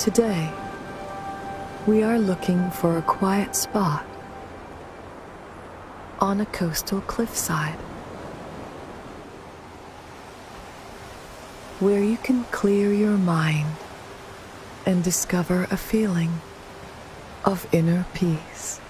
Today, we are looking for a quiet spot on a coastal cliffside where you can clear your mind and discover a feeling of inner peace.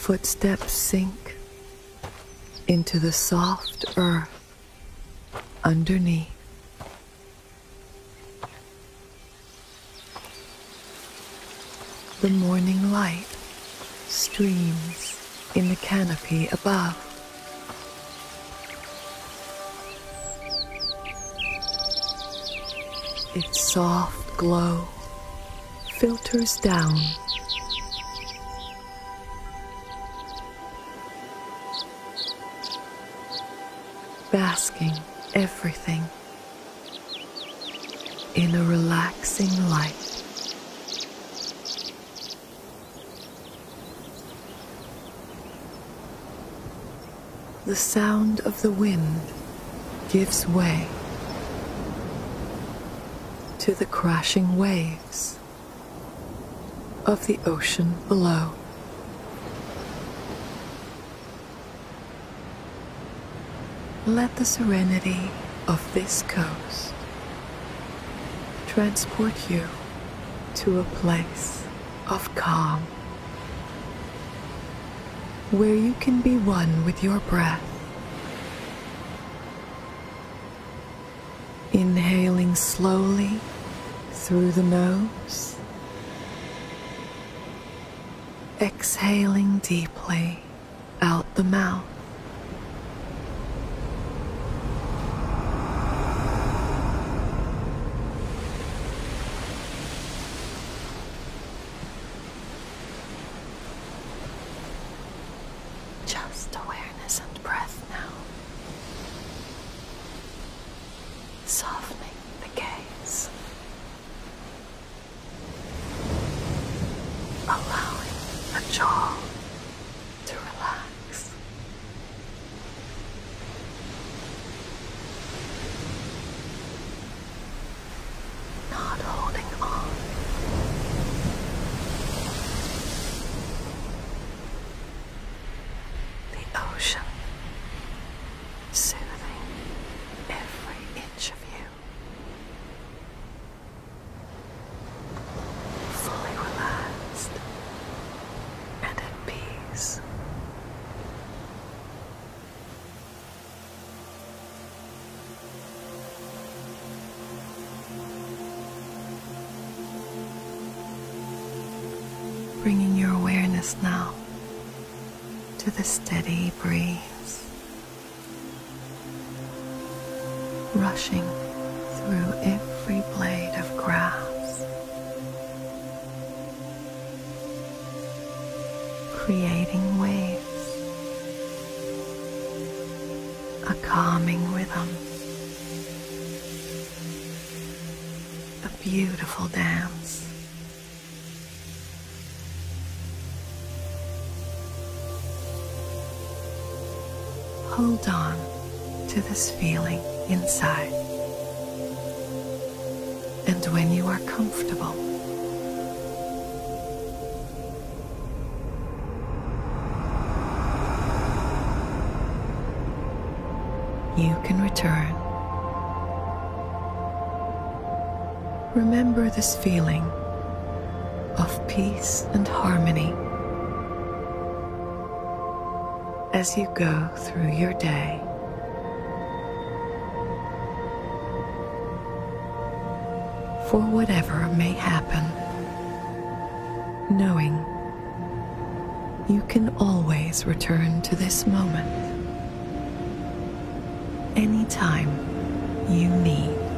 Footsteps sink into the soft earth underneath. The morning light streams in the canopy above. Its soft glow filters down basking everything in a relaxing light. The sound of the wind gives way to the crashing waves of the ocean below. Let the serenity of this coast transport you to a place of calm, where you can be one with your breath, inhaling slowly through the nose, exhaling deeply out the mouth. Bringing your awareness now to the steady breeze rushing through every blade of grass, creating waves, a calming rhythm, a beautiful dance. Hold on to this feeling inside, and when you are comfortable, you can return. Remember this feeling of peace and harmony as you go through your day. For whatever may happen, knowing you can always return to this moment anytime you need.